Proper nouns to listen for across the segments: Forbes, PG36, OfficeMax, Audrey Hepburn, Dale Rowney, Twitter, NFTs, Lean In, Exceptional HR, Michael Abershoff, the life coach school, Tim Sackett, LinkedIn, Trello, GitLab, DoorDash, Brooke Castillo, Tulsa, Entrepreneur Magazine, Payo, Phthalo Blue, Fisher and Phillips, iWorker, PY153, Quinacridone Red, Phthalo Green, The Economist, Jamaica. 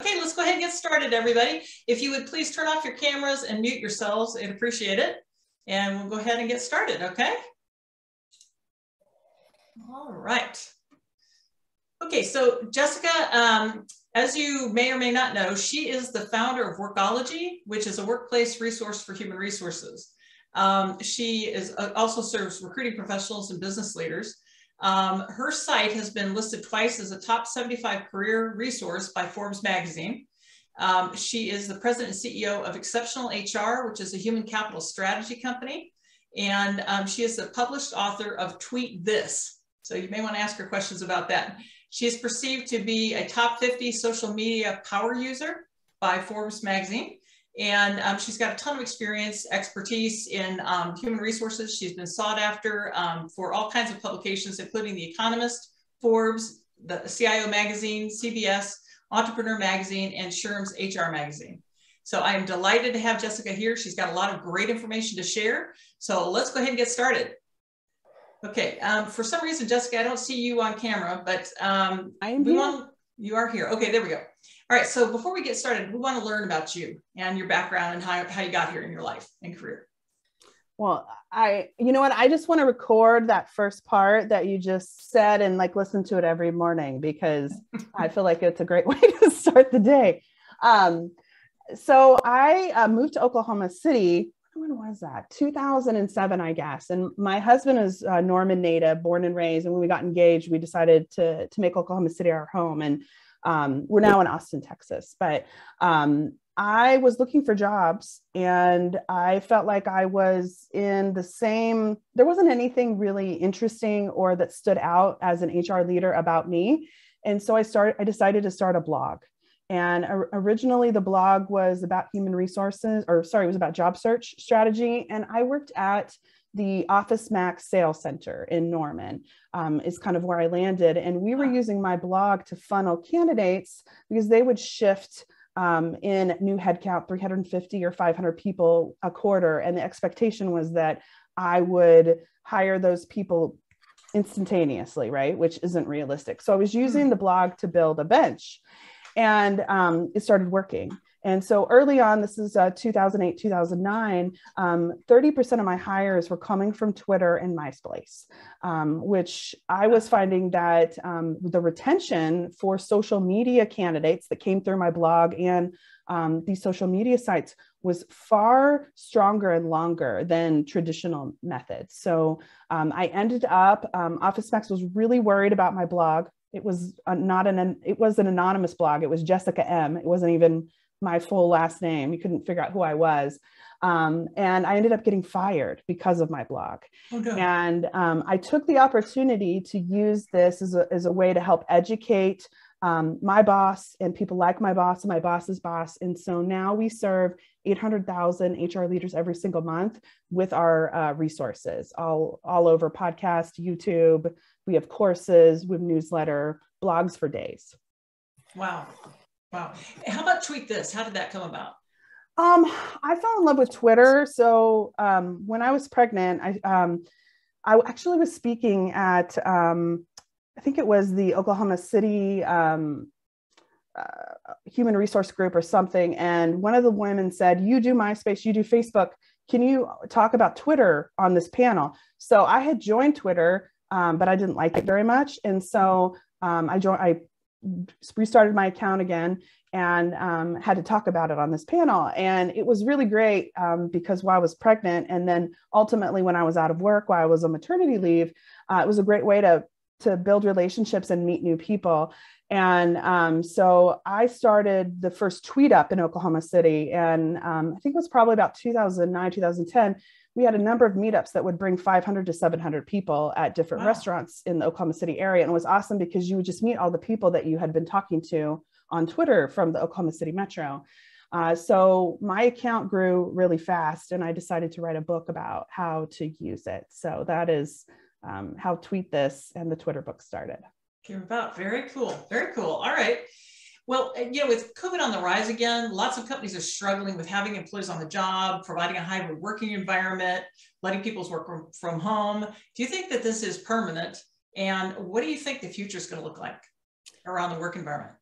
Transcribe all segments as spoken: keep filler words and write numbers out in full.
Okay, let's go ahead and get started, everybody. If you would please turn off your cameras and mute yourselves, I'd appreciate it. And we'll go ahead and get started, okay? All right. Okay, so Jessica, um, as you may or may not know, she is the founder of Workology, which is a workplace resource for human resources. Um, she is uh, also serves recruiting professionals and business leaders. Um, her site has been listed twice as a top seventy-five career resource by Forbes magazine. Um, she is the president and C E O of Exceptional H R, which is a human capital strategy company. And um, she is the published author of Tweet This. So you may want to ask her questions about that. She is perceived to be a top fifty social media power user by Forbes magazine. And um, she's got a ton of experience, expertise in um, human resources. She's been sought after um, for all kinds of publications, including The Economist, Forbes, the C I O magazine, C B S, Entrepreneur magazine, and S H R M's H R magazine. So I am delighted to have Jessica here. She's got a lot of great information to share. So let's go ahead and get started. Okay, um, for some reason, Jessica, I don't see you on camera, but um, I am we here. Want, you are here. Okay, there we go. All right, so before we get started, we want to learn about you and your background and how, how you got here in your life and career. Well, I, you know what, I just want to record that first part that you just said and like listen to it every morning because I feel like it's a great way to start the day. Um, so I uh, moved to Oklahoma City. When was that? two thousand seven, I guess. And my husband is a Norman native, born and raised. And when we got engaged, we decided to, to make Oklahoma City our home. And um, we're now in Austin, Texas. But um, I was looking for jobs and I felt like I was in the same, there wasn't anything really interesting or that stood out as an H R leader about me. And so I started, I decided to start a blog. And originally the blog was about human resources, or sorry, it was about job search strategy. And I worked at the OfficeMax sales center in Norman, um, is kind of where I landed. And we were using my blog to funnel candidates because they would shift um, in new headcount, three hundred fifty or five hundred people a quarter. And the expectation was that I would hire those people instantaneously, right? Which isn't realistic. So I was using the blog to build a bench. And um, it started working. And so early on, this is uh, two thousand eight, two thousand nine, um, thirty percent of my hires were coming from Twitter and MySpace, um, which I was finding that um, the retention for social media candidates that came through my blog and um, these social media sites was far stronger and longer than traditional methods. So um, I ended up, um, OfficeMax was really worried about my blog. It was not an, it was an anonymous blog. It was Jessica M. It wasn't even my full last name. You couldn't figure out who I was. Um, and I ended up getting fired because of my blog. Okay. And um, I took the opportunity to use this as a, as a way to help educate um, my boss and people like my boss and my boss's boss. And so now we serve eight hundred thousand H R leaders every single month with our uh, resources all, all over podcast, YouTube. We have courses, we have newsletter, blogs for days. Wow. Wow. How about Tweet This? How did that come about? Um, I fell in love with Twitter. So um, when I was pregnant, I, um, I actually was speaking at, um, I think it was the Oklahoma City um, uh, human resource group or something. And one of the women said, you do MySpace, you do Facebook. Can you talk about Twitter on this panel? So I had joined Twitter, Um, but I didn't like it very much. And so um, I, joined, I restarted my account again and um, had to talk about it on this panel. And it was really great um, because while I was pregnant and then ultimately when I was out of work, while I was on maternity leave, uh, it was a great way to, to build relationships and meet new people. And um, so I started the first tweet up in Oklahoma City. And um, I think it was probably about two thousand nine, two thousand ten. We had a number of meetups that would bring five hundred to seven hundred people at different wow. restaurants in the Oklahoma City area. And it was awesome because you would just meet all the people that you had been talking to on Twitter from the Oklahoma City Metro. Uh, so my account grew really fast and I decided to write a book about how to use it. So that is um, how Tweet This and the Twitter book started. Came about. Very cool. Very cool. All right. Well, you know, with COVID on the rise again, lots of companies are struggling with having employees on the job, providing a hybrid working environment, letting people work from home. Do you think that this is permanent? And what do you think the future is going to look like around the work environment?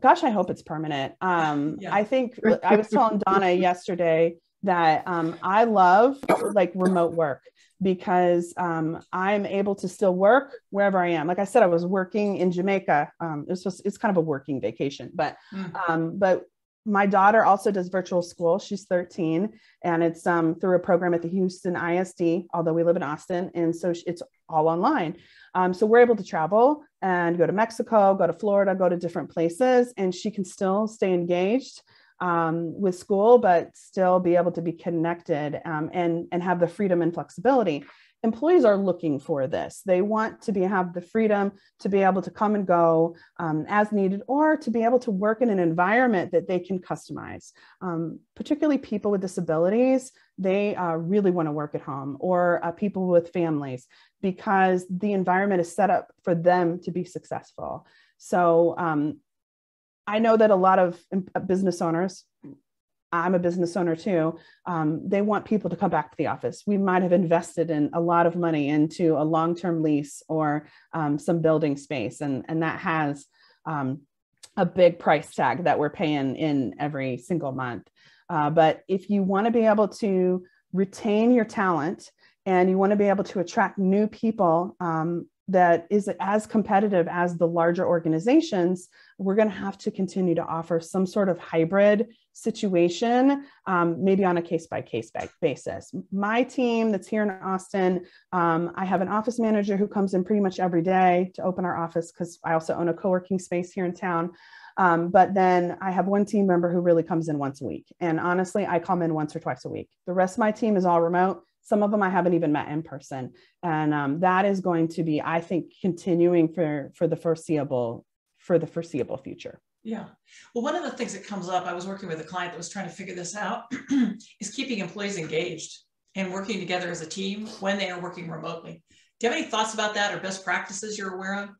gosh, I hope it's permanent. Um, yeah. I think I was telling Donna yesterday that um, I love like remote work because um, I'm able to still work wherever I am. Like I said, I was working in Jamaica. Um, it was just, it's kind of a working vacation, but, mm-hmm. um, but my daughter also does virtual school. She's thirteen and it's um, through a program at the Houston I S D, although we live in Austin. And so it's all online. Um, so we're able to travel and go to Mexico, go to Florida, go to different places, and she can still stay engaged um, with school, but still be able to be connected um, and, and have the freedom and flexibility. Employees are looking for this. They want to be, have the freedom to be able to come and go um, as needed, or to be able to work in an environment that they can customize. Um, particularly people with disabilities, they uh, really want to work at home, or uh, people with families, because the environment is set up for them to be successful. So um, I know that a lot of business owners, I'm a business owner too, um, they want people to come back to the office. We might have invested in a lot of money into a long-term lease or um, some building space. And, and that has um, a big price tag that we're paying in every single month. Uh, but if you want to be able to retain your talent and you want to be able to attract new people um, that is as competitive as the larger organizations, we're going to have to continue to offer some sort of hybrid situation, um, maybe on a case-by-case basis. My team that's here in Austin, um, I have an office manager who comes in pretty much every day to open our office, because I also own a co-working space here in town. Um, but then I have one team member who really comes in once a week. And honestly, I come in once or twice a week. The rest of my team is all remote. Some of them I haven't even met in person. And um, that is going to be, I think, continuing for, for the foreseeable, for the foreseeable future. Yeah. Well, one of the things that comes up, I was working with a client that was trying to figure this out, is keeping employees engaged and working together as a team when they are working remotely. Do you have any thoughts about that, or best practices you're aware of?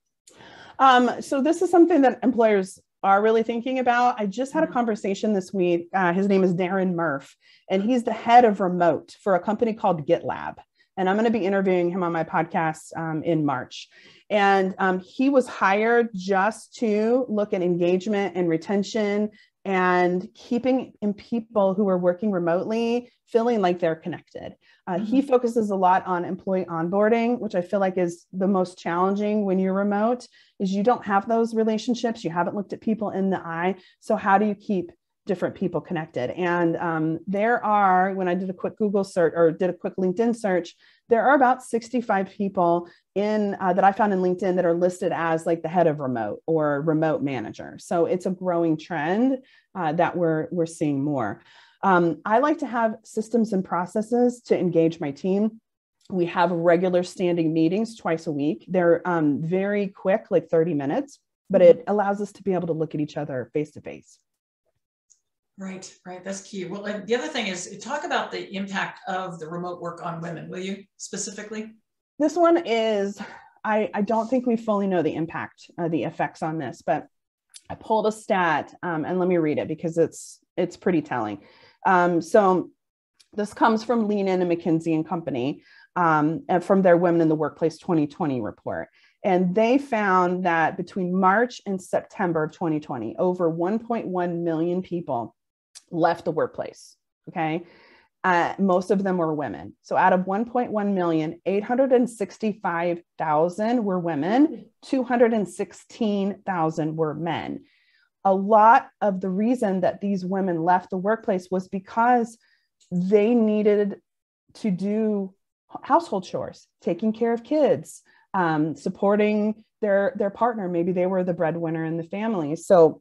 Um, so this is something that employers are really thinking about. I just had a conversation this week. Uh, his name is Darren Murph, and he's the head of remote for a company called GitLab. And I'm going to be interviewing him on my podcast um, in March. And um, he was hired just to look at engagement and retention and keeping in people who are working remotely feeling like they're connected. Uh, mm-hmm. He focuses a lot on employee onboarding, which I feel like is the most challenging when you're remote, is you don't have those relationships. You haven't looked at people in the eye. So how do you keep different people connected? And um, there are, when I did a quick Google search or did a quick LinkedIn search, there are about sixty-five people in uh, that I found in LinkedIn that are listed as like the head of remote or remote manager. So it's a growing trend uh, that we're, we're seeing more. Um, I like to have systems and processes to engage my team. We have regular standing meetings twice a week. They're um, very quick, like thirty minutes, but it allows us to be able to look at each other face to face. Right, right. That's key. Well, and the other thing is, talk about the impact of the remote work on women, will you, specifically? This one is, I, I don't think we fully know the impact, uh, the effects on this, but I pulled a stat um, and let me read it because it's, it's pretty telling. Um, so this comes from Lean In and McKinsey and Company um, and from their Women in the Workplace twenty twenty report. And they found that between March and September of twenty twenty, over one point one million people left the workplace. Okay. Uh, most of them were women. So out of one point one million, eight hundred sixty-five thousand were women, two hundred sixteen thousand were men. A lot of the reason that these women left the workplace was because they needed to do household chores, taking care of kids, um, supporting their, their partner. Maybe they were the breadwinner in the family. So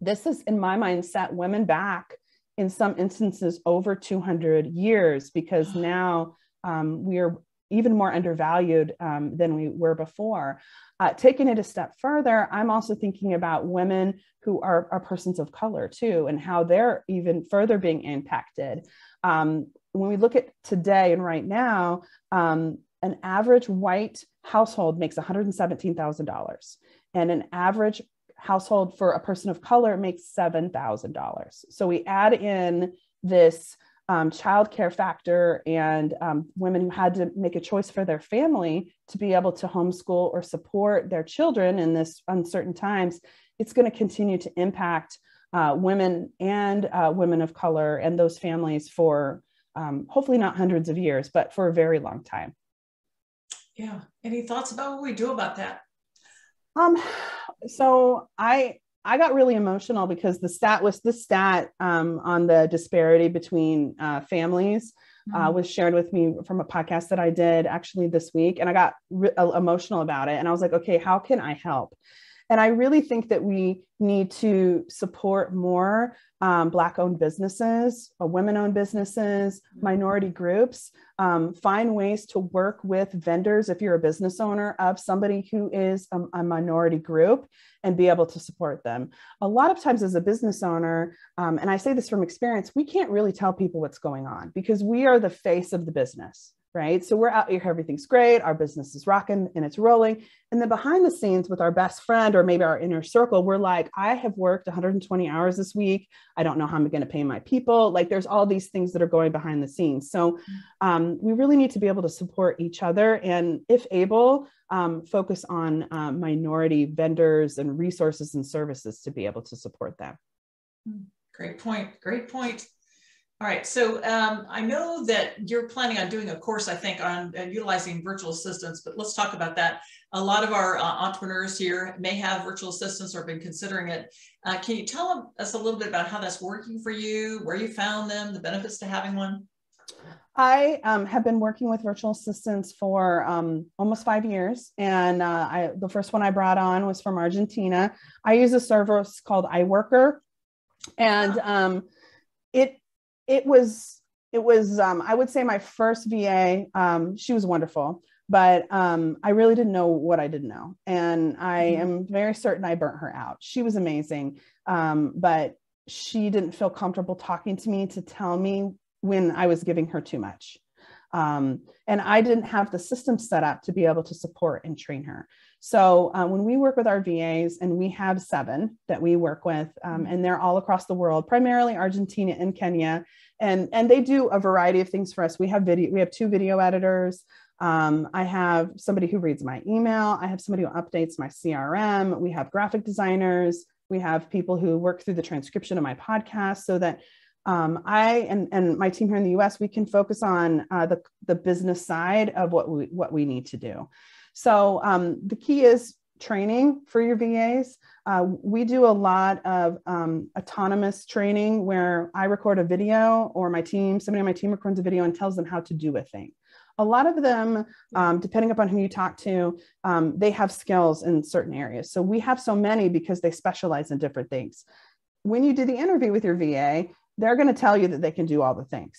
this is, in my mind, set women back in some instances over two hundred years, because now um, we are even more undervalued um, than we were before. Uh, taking it a step further, I'm also thinking about women who are, are persons of color too, and how they're even further being impacted. Um, when we look at today and right now, um, an average white household makes one hundred seventeen thousand dollars, and an average household for a person of color makes seven thousand dollars. So we add in this um, childcare factor and um, women who had to make a choice for their family to be able to homeschool or support their children in this uncertain times. it's going to continue to impact uh, women and uh, women of color and those families for um, hopefully not hundreds of years, but for a very long time. Yeah. Any thoughts about what we do about that? Um, so I, I got really emotional because the stat was the stat um, on the disparity between uh, families uh, was shared with me from a podcast that I did actually this week. And I got re- emotional about it. And I was like, okay, how can I help? And I really think that we need to support more um, Black-owned businesses, women-owned businesses, minority groups, um, find ways to work with vendors, if you're a business owner, of somebody who is a, a minority group and be able to support them. A lot of times as a business owner, um, and I say this from experience, we can't really tell people what's going on because we are the face of the business. Right? So we're out here, everything's great, our business is rocking and it's rolling. And then behind the scenes with our best friend or maybe our inner circle, we're like, I have worked one hundred twenty hours this week. I don't know how I'm going to pay my people. Like there's all these things that are going behind the scenes. So um, we really need to be able to support each other. And if able, um, focus on uh, minority vendors and resources and services to be able to support them. Great point. Great point. All right, so um, I know that you're planning on doing a course, I think, on uh, utilizing virtual assistants, but let's talk about that. A lot of our uh, entrepreneurs here may have virtual assistants or have been considering it. Uh, can you tell us a little bit about how that's working for you, where you found them, the benefits to having one? I um, have been working with virtual assistants for um, almost five years. And uh, I, the first one I brought on was from Argentina. I use a service called iWorker. And um, it It was, it was, um, I would say my first V A, um, she was wonderful, but um, I really didn't know what I didn't know. And I mm-hmm. am very certain I burnt her out. She was amazing, um, but she didn't feel comfortable talking to me to tell me when I was giving her too much. Um, and I didn't have the system set up to be able to support and train her. So uh, when we work with our V As, and we have seven that we work with, um, and they're all across the world, primarily Argentina and Kenya, and, and they do a variety of things for us. We have video, we have two video editors. Um, I have somebody who reads my email. I have somebody who updates my C R M. We have graphic designers. We have people who work through the transcription of my podcast so that Um, I and, and my team here in the U S, we can focus on uh, the, the business side of what we, what we need to do. So um, the key is training for your V As. Uh, we do a lot of um, autonomous training where I record a video or my team, somebody on my team records a video and tells them how to do a thing. A lot of them, um, depending upon who you talk to, um, they have skills in certain areas. So we have so many because they specialize in different things. When you do the interview with your V A, they're going to tell you that they can do all the things,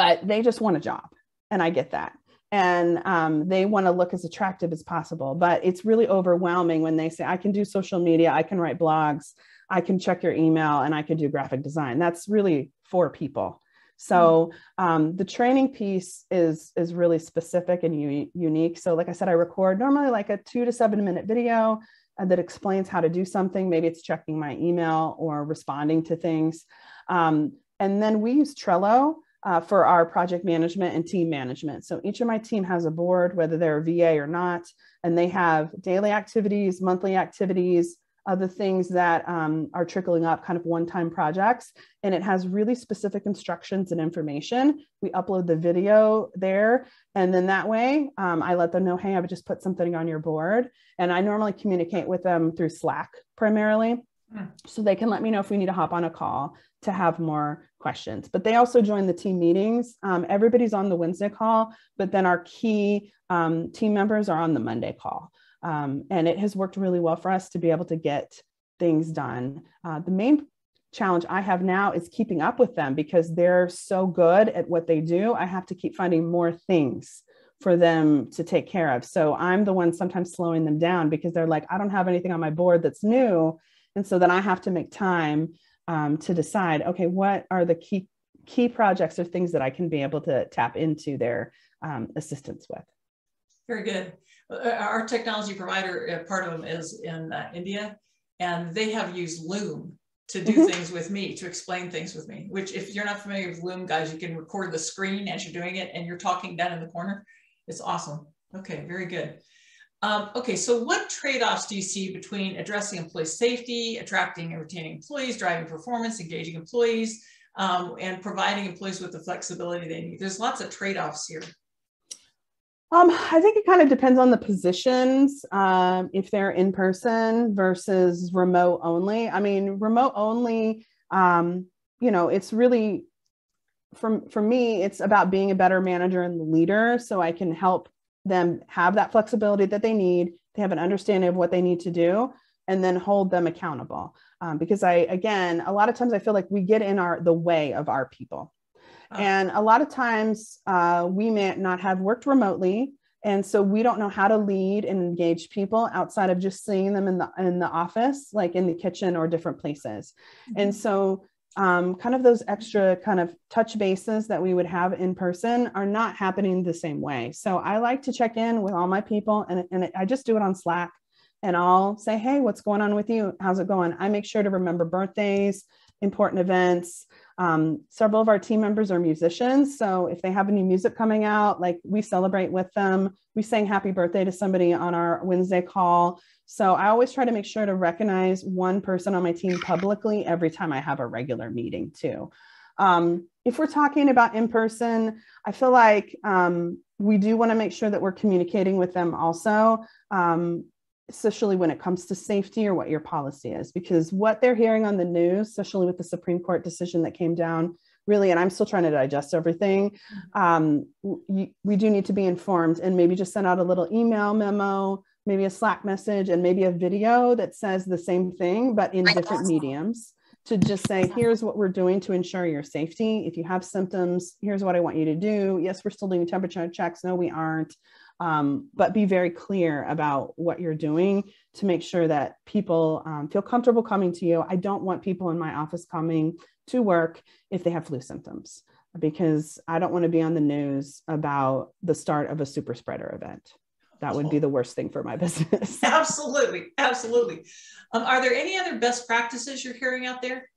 but they just want a job. And I get that. And um, they want to look as attractive as possible, but it's really overwhelming when they say, I can do social media, I can write blogs, I can check your email, and I can do graphic design. That's really for people. So um, the training piece is, is really specific and u- unique. So like I said, I record normally like a two to seven minute video that explains how to do something. Maybe it's checking my email or responding to things. Um, and then we use Trello uh, for our project management and team management. So each of my team has a board, whether they're a V A or not, and they have daily activities, monthly activities, other things that um, are trickling up, kind of one-time projects. And it has really specific instructions and information. We upload the video there. And then that way um, I let them know, hey, I would just put something on your board. And I normally communicate with them through Slack primarily. Mm. So they can let me know if we need to hop on a call to have more questions. But they also join the team meetings. Um, everybody's on the Wednesday call, but then our key um, team members are on the Monday call. Um, and it has worked really well for us to be able to get things done. Uh, the main challenge I have now is keeping up with them because they're so good at what they do. I have to keep finding more things for them to take care of. So I'm the one sometimes slowing them down because they're like, I don't have anything on my board that's new. And so then I have to make time um, to decide, okay, what are the key, key projects or things that I can be able to tap into their um, assistance with? Very good. Our technology provider, uh, part of them is in uh, India, and they have used Loom to do mm-hmm. things with me, to explain things with me, which if you're not familiar with Loom, guys, you can record the screen as you're doing it and you're talking down in the corner. It's awesome. Okay, very good. Um, okay, so what trade-offs do you see between addressing employee safety, attracting and retaining employees, driving performance, engaging employees, um, and providing employees with the flexibility they need? There's lots of trade-offs here. Um, I think it kind of depends on the positions, um, if they're in person versus remote only. I mean, remote only, um, you know, it's really, for, for me, it's about being a better manager and leader, so I can help them have that flexibility that they need. They have an understanding of what they need to do, and then hold them accountable. Um, because I, again, a lot of times I feel like we get in our, the way of our people. Oh. And a lot of times uh, we may not have worked remotely. And so we don't know how to lead and engage people outside of just seeing them in the, in the office, like in the kitchen or different places. Mm-hmm. And so um, kind of those extra kind of touch bases that we would have in person are not happening the same way. So I like to check in with all my people, and, and I just do it on Slack, and I'll say, hey, what's going on with you? How's it going? I make sure to remember birthdays, important events. Um, several of our team members are musicians. So if they have any music coming out, like we celebrate with them. We sang happy birthday to somebody on our Wednesday call. So I always try to make sure to recognize one person on my team publicly every time I have a regular meeting too. Um, if we're talking about in-person, I feel like um, we do want to make sure that we're communicating with them also. Um, especially when it comes to safety or what your policy is, because what they're hearing on the news, especially with the Supreme Court decision that came down really, and I'm still trying to digest everything. Um, we, we do need to be informed, and maybe just send out a little email memo, maybe a Slack message, and maybe a video that says the same thing, but in different mediums, to just say, here's what we're doing to ensure your safety. If you have symptoms, here's what I want you to do. Yes, we're still doing temperature checks. No, we aren't. Um, but be very clear about what you're doing to make sure that people um, feel comfortable coming to you. I don't want people in my office coming to work if they have flu symptoms, because I don't want to be on the news about the start of a super spreader event. That would be the worst thing for my business. Absolutely. Absolutely. Um, are there any other best practices you're hearing out there?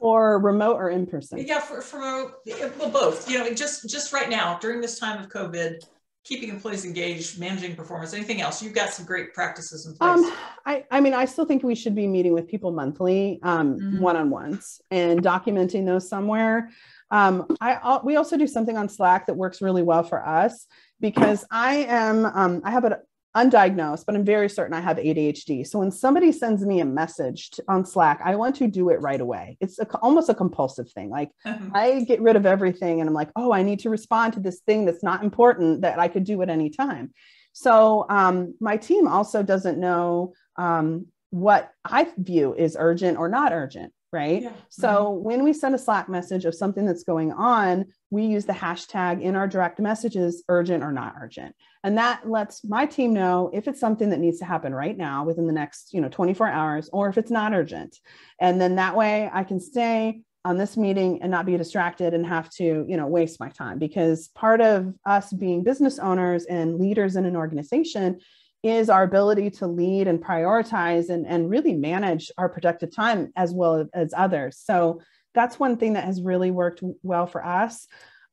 Or remote or in person? Yeah, for, for well, both. You know, just, just right now, during this time of COVID, keeping employees engaged, managing performance, anything else? You've got some great practices in place. Um, I, I mean, I still think we should be meeting with people monthly, um, mm-hmm. one-on-ones, and documenting those somewhere. Um, I, I'll, we also do something on Slack that works really well for us, because I am, um, I have an undiagnosed, but I'm very certain I have A D H D. So when somebody sends me a message to, on Slack, I want to do it right away. It's a, almost a compulsive thing. Like uh-huh. I get rid of everything and I'm like, oh, I need to respond to this thing that's not important that I could do at any time. So um, my team also doesn't know um, what I view is urgent or not urgent. Right. Yeah. So yeah. when we send a Slack message of something that's going on, we use the hashtag in our direct messages, urgent or not urgent. And that lets my team know if it's something that needs to happen right now within the next, you know, twenty-four hours, or if it's not urgent. And then that way I can stay on this meeting and not be distracted and have to, you know, waste my time, because part of us being business owners and leaders in an organization is our ability to lead and prioritize and, and really manage our productive time as well as others. So that's one thing that has really worked well for us.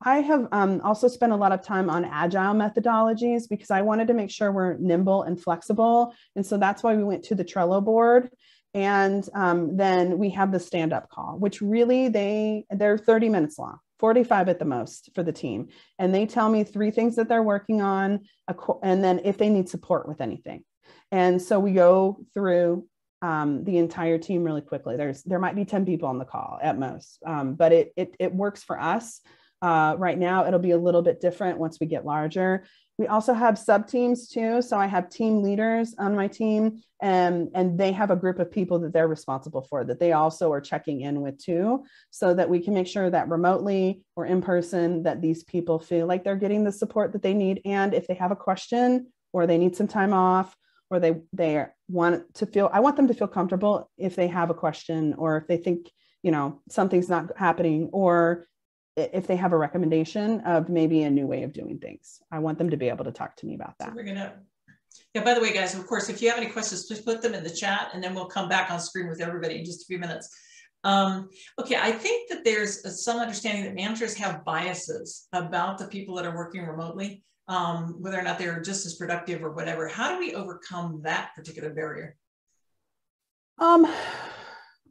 I have um, also spent a lot of time on agile methodologies, because I wanted to make sure we're nimble and flexible. And so that's why we went to the Trello board. And um, then we have the stand-up call, which really they, they're thirty minutes long. forty-five at the most for the team. And they tell me three things that they're working on, and then if they need support with anything. And so we go through um, the entire team really quickly. There's, there might be ten people on the call at most, um, but it, it, it works for us. Uh, right now, it'll be a little bit different once we get larger. We also have sub teams too. So I have team leaders on my team, and, and they have a group of people that they're responsible for that they also are checking in with too, so that we can make sure that remotely or in person that these people feel like they're getting the support that they need. And if they have a question or they need some time off, or they, they want to feel, I want them to feel comfortable if they have a question, or if they think, you know, something's not happening, or if they have a recommendation of maybe a new way of doing things. I want them to be able to talk to me about that. So we're gonna, yeah, by the way, guys, of course, if you have any questions, please put them in the chat, and then we'll come back on screen with everybody in just a few minutes. Um, okay, I think that there's some understanding that managers have biases about the people that are working remotely. um, whether or not they're just as productive or whatever. How do we overcome that particular barrier? Um,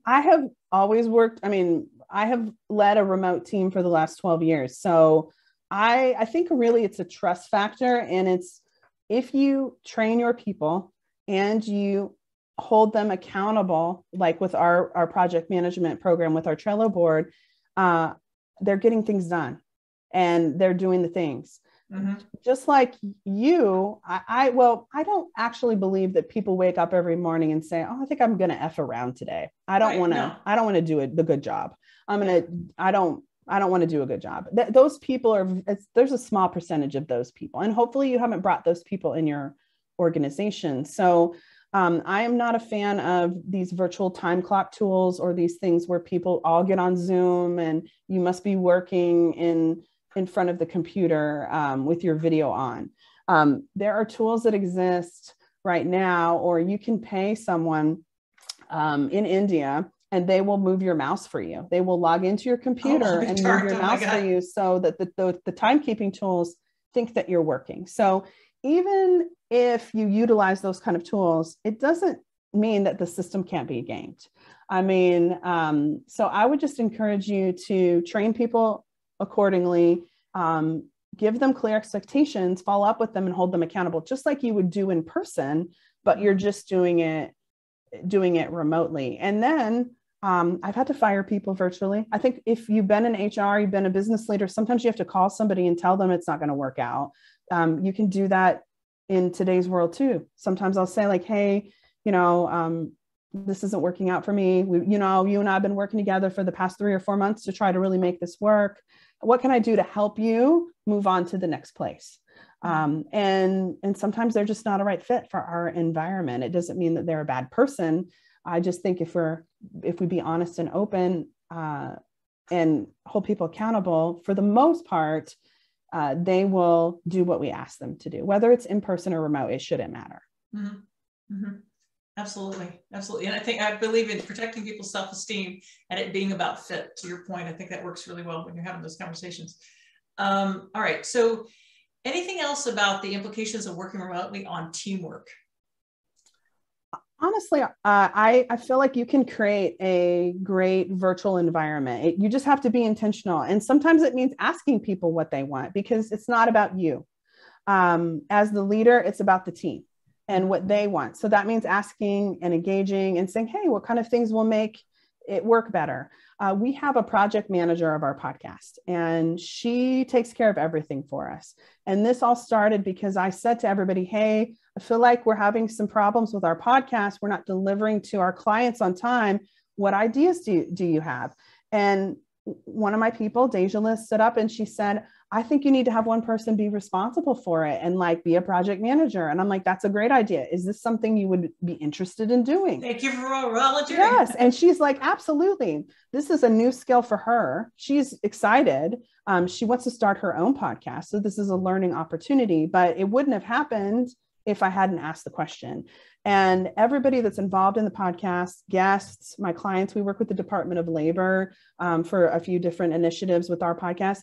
I have always worked, I mean, I have led a remote team for the last twelve years. So I, I think really it's a trust factor, and it's, if you train your people and you hold them accountable, like with our, our project management program with our Trello board, uh, they're getting things done and they're doing the things. Mm-hmm. Just like you, I, I, well, I don't actually believe that people wake up every morning and say, oh, I think I'm going to F around today. I don't right, want to, no. I don't want to do it, the good job. I'm going to, I don't, I don't want to do a good job. Th- those people are, it's, there's a small percentage of those people. And hopefully you haven't brought those people in your organization. So um, I am not a fan of these virtual time clock tools or these things where people all get on Zoom and you must be working in in front of the computer um, with your video on. Um, there are tools that exist right now, or you can pay someone um, in India and they will move your mouse for you. They will log into your computer oh, and move your oh mouse for you so that the, the, the timekeeping tools think that you're working. So even if you utilize those kind of tools, it doesn't mean that the system can't be gamed. I mean, um, so I would just encourage you to train people accordingly, um, give them clear expectations, follow up with them and hold them accountable, just like you would do in person, but you're just doing it, doing it remotely. And then um, I've had to fire people virtually. I think if you've been in H R, you've been a business leader, sometimes you have to call somebody and tell them it's not going to work out. Um, you can do that in today's world too. Sometimes I'll say like, hey, you know, um, this isn't working out for me. We, you know, you and I have been working together for the past three or four months to try to really make this work. What can I do to help you move on to the next place? Um, and, and sometimes they're just not a right fit for our environment. It doesn't mean that they're a bad person. I just think if we're, if we be honest and open uh, and hold people accountable, for the most part, uh, they will do what we ask them to do, whether it's in person or remote, it shouldn't matter. Mm-hmm. Mm-hmm. Absolutely. Absolutely. And I think, I believe in protecting people's self-esteem and it being about fit, to your point. I think that works really well when you're having those conversations. Um, all right. So anything else about the implications of working remotely on teamwork? Honestly, uh, I, I feel like you can create a great virtual environment. It, you just have to be intentional. And sometimes it means asking people what they want, because it's not about you. Um, as the leader, it's about the team and what they want. So that means asking and engaging and saying, hey, what kind of things will make it work better? Uh, we have a project manager of our podcast, and she takes care of everything for us. And this all started because I said to everybody, hey, I feel like we're having some problems with our podcast. We're not delivering to our clients on time. What ideas do you, do you have? And one of my people, Dejalis, stood up and she said, I think you need to have one person be responsible for it and like be a project manager. And I'm like, that's a great idea. Is this something you would be interested in doing? Thank you for volunteering. Yes. And she's like, absolutely. This is a new skill for her. She's excited. Um, she wants to start her own podcast. So this is a learning opportunity, but it wouldn't have happened if I hadn't asked the question. And everybody that's involved in the podcast, guests, my clients, we work with the Department of Labor um, for a few different initiatives with our podcast.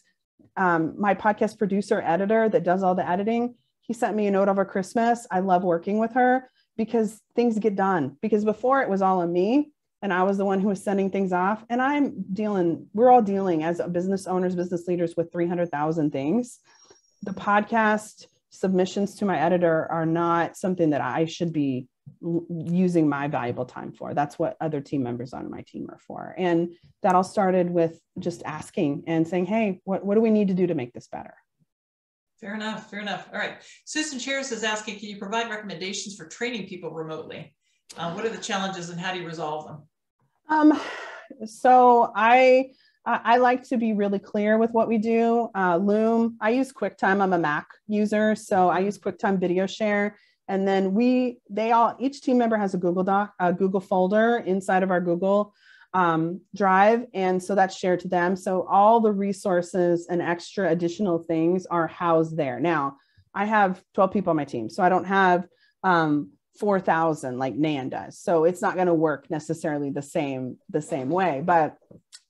Um, my podcast producer editor that does all the editing, he sent me a note over Christmas. I love working with her because things get done, because before it was all on me and I was the one who was sending things off, and I'm dealing, we're all dealing as business owners, business leaders with three hundred thousand things. The podcast submissions to my editor are not something that I should be l- using my valuable time for. That's what other team members on my team are for. And that all started with just asking and saying, hey, what, what do we need to do to make this better? Fair enough. Fair enough. All right. Susan Shears is asking, can you provide recommendations for training people remotely? Uh, what are the challenges and how do you resolve them? Um, so I, I like to be really clear with what we do. Uh, Loom, I use QuickTime. I'm a Mac user, so I use QuickTime Video Share. And then we, they all, each team member has a Google Doc, a Google folder inside of our Google um, Drive. And so that's shared to them. So all the resources and extra additional things are housed there. Now, I have twelve people on my team, so I don't have um, four thousand like Nan does. So it's not going to work necessarily the same, the same way. But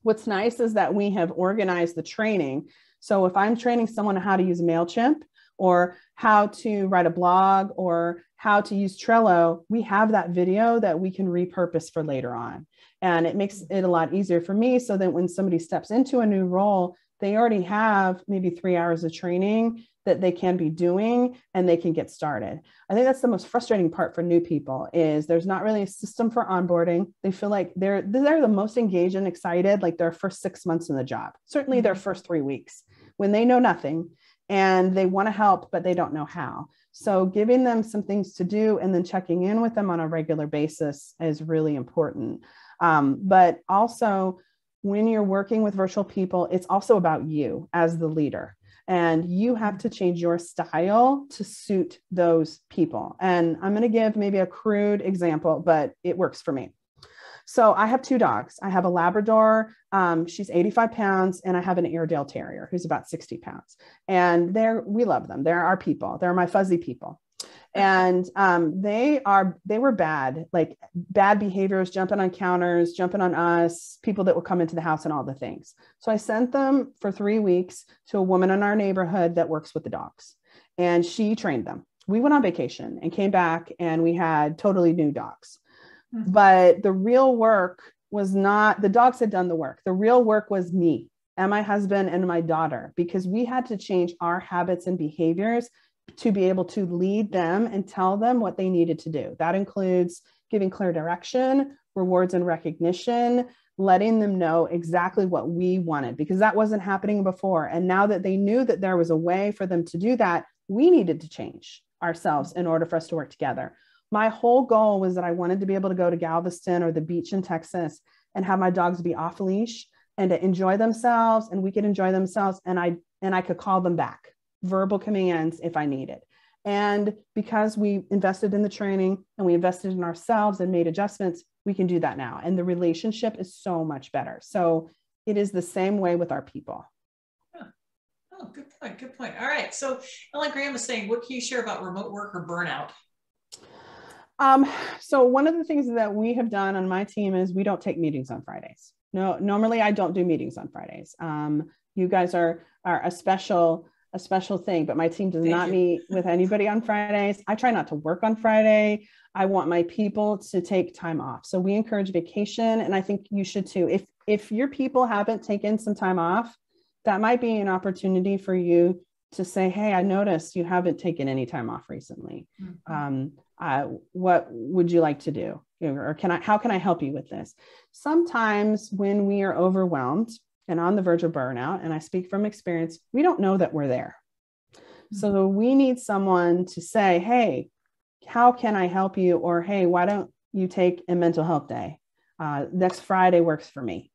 what's nice is that we have organized the training. So if I'm training someone on how to use MailChimp, or how to write a blog or how to use Trello, we have that video that we can repurpose for later on. And it makes it a lot easier for me so that when somebody steps into a new role, they already have maybe three hours of training that they can be doing and they can get started. I think that's the most frustrating part for new people is there's not really a system for onboarding. They feel like they're, they're the most engaged and excited, like their first six months in the job, certainly their first three weeks when they know nothing and they want to help, but they don't know how. So giving them some things to do and then checking in with them on a regular basis is really important. Um, but also when you're working with virtual people, it's also about you as the leader. And you have to change your style to suit those people. And I'm going to give maybe a crude example, but it works for me. So I have two dogs. I have a Labrador. Um, she's eighty-five pounds. And I have an Airedale Terrier who's about sixty pounds. And they're, we love them. They're our people. They're my fuzzy people. And um, they are, they were bad, like bad behaviors, jumping on counters, jumping on us, people that would come into the house and all the things. So I sent them for three weeks to a woman in our neighborhood that works with the dogs, and she trained them. We went on vacation and came back and we had totally new dogs, mm-hmm. but the real work was not, the dogs had done the work. The real work was me and my husband and my daughter, because we had to change our habits and behaviors to be able to lead them and tell them what they needed to do. That includes giving clear direction, rewards and recognition, letting them know exactly what we wanted, because that wasn't happening before. And now that they knew that there was a way for them to do that, we needed to change ourselves in order for us to work together. My whole goal was that I wanted to be able to go to Galveston or the beach in Texas and have my dogs be off leash and to enjoy themselves, and we could enjoy themselves, and I, and I could call them back. Verbal commands if I needed. And because we invested in the training and we invested in ourselves and made adjustments, we can do that now. And the relationship is so much better. So it is the same way with our people. Huh. Oh, good point, good point. All right, so Ellen Graham is saying, what can you share about remote work or burnout? Um, so one of the things that we have done on my team is we don't take meetings on Fridays. No, normally I don't do meetings on Fridays. Um, you guys are, are a special a special thing, but my team does not meet with anybody on Fridays. I try not to work on Friday. I want my people to take time off. So we encourage vacation. And I think you should too. If, if your people haven't taken some time off, that might be an opportunity for you to say, hey, I noticed you haven't taken any time off recently. Mm-hmm. Um, uh, what would you like to do? Or can I, how can I help you with this? Sometimes when we are overwhelmed and on the verge of burnout, and I speak from experience, we don't know that we're there. Mm-hmm. So we need someone to say, hey, how can I help you? Or, hey, why don't you take a mental health day? Uh, next Friday works for me.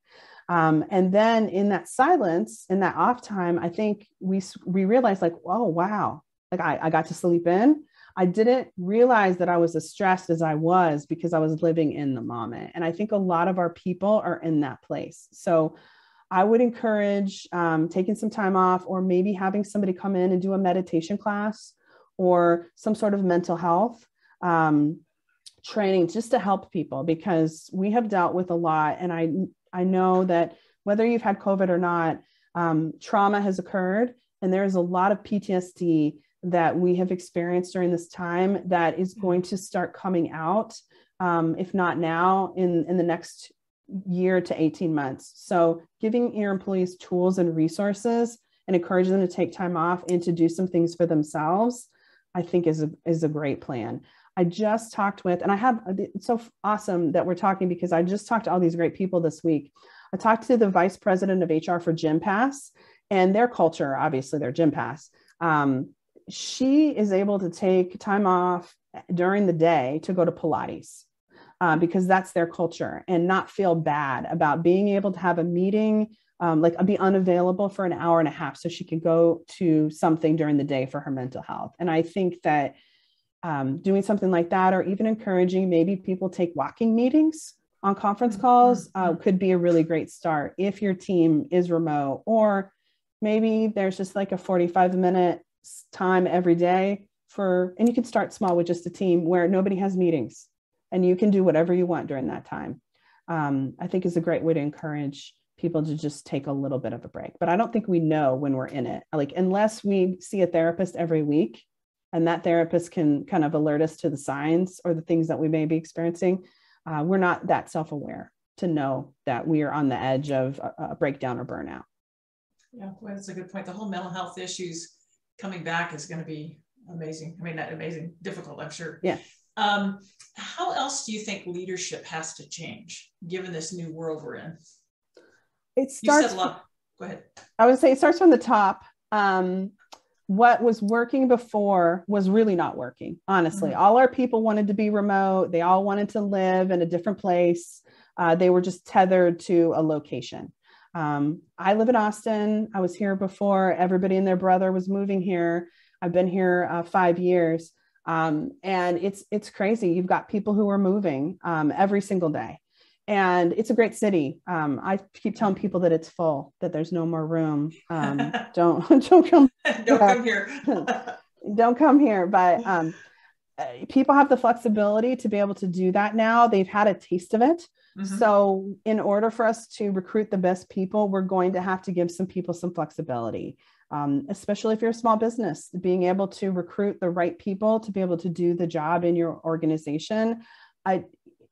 Um, and then in that silence, in that off time, I think we, we realize like, oh, wow, like I, I got to sleep in. I didn't realize that I was as stressed as I was because I was living in the moment. And I think a lot of our people are in that place. So I would encourage um, taking some time off, or maybe having somebody come in and do a meditation class or some sort of mental health um, training just to help people, because we have dealt with a lot. And I, I know that whether you've had COVID or not, um, trauma has occurred. And there is a lot of P T S D that we have experienced during this time that is going to start coming out, um, if not now, in, in the next year to eighteen months. So giving your employees tools and resources and encouraging them to take time off and to do some things for themselves, I think is a, is a great plan. I just talked with, and I have, it's so awesome that we're talking because I just talked to all these great people this week. I talked to the vice president of H R for Gym Pass, and their culture, obviously their Gym Pass. Um, she is able to take time off during the day to go to Pilates. Uh, because that's their culture, and not feel bad about being able to have a meeting, um, like be unavailable for an hour and a half so she could go to something during the day for her mental health. And I think that um, doing something like that, or even encouraging maybe people take walking meetings on conference calls uh, could be a really great start if your team is remote, or maybe there's just like a forty-five minute time every day for, and you could start small with just a team where nobody has meetings. And you can do whatever you want during that time, um, I think is a great way to encourage people to just take a little bit of a break. But I don't think we know when we're in it, like unless we see a therapist every week and that therapist can kind of alert us to the signs or the things that we may be experiencing. Uh, we're not that self-aware to know that we are on the edge of a, a breakdown or burnout. Yeah, well, that's a good point. The whole mental health issues coming back is going to be amazing. I mean, not amazing, difficult, I'm sure. Yeah. Um, how else do you think leadership has to change given this new world we're in? It starts, you said a lot. Go ahead. I would say it starts from the top. Um, what was working before was really not working, honestly. Mm-hmm. All our people wanted to be remote. They all wanted to live in a different place. Uh, they were just tethered to a location. Um, I live in Austin. I was here before everybody and their brother was moving here. I've been here uh, five years. Um, and it's, it's crazy. You've got people who are moving, um, every single day, and it's a great city. Um, I keep telling people that it's full, that there's no more room. Um, don't, don't come, don't come here, don't come here. But, um, people have the flexibility to be able to do that now. They've had a taste of it. Mm-hmm. So in order for us to recruit the best people, we're going to have to give some people some flexibility, um, especially if you're a small business, being able to recruit the right people to be able to do the job in your organization. I,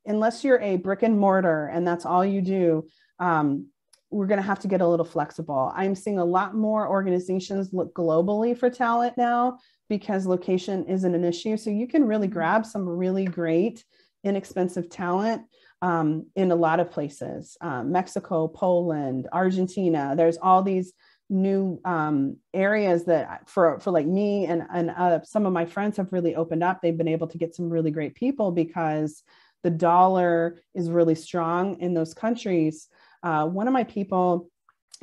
unless you're a brick and mortar and that's all you do, um, we're going to have to get a little flexible. I'm seeing a lot more organizations look globally for talent now because location isn't an issue. So you can really grab some really great, inexpensive talent um, in a lot of places, um, Mexico, Poland, Argentina. There's all these new um, areas that for, for like me and, and uh, some of my friends have really opened up. They've been able to get some really great people because the dollar is really strong in those countries. Uh, one of my people,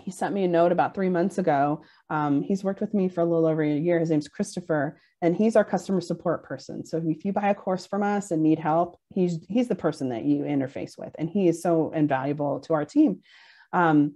he sent me a note about three months ago. Um, he's worked with me for a little over a year. His name's Christopher, and he's our customer support person. So if you buy a course from us and need help, he's, he's the person that you interface with. And he is so invaluable to our team. Um,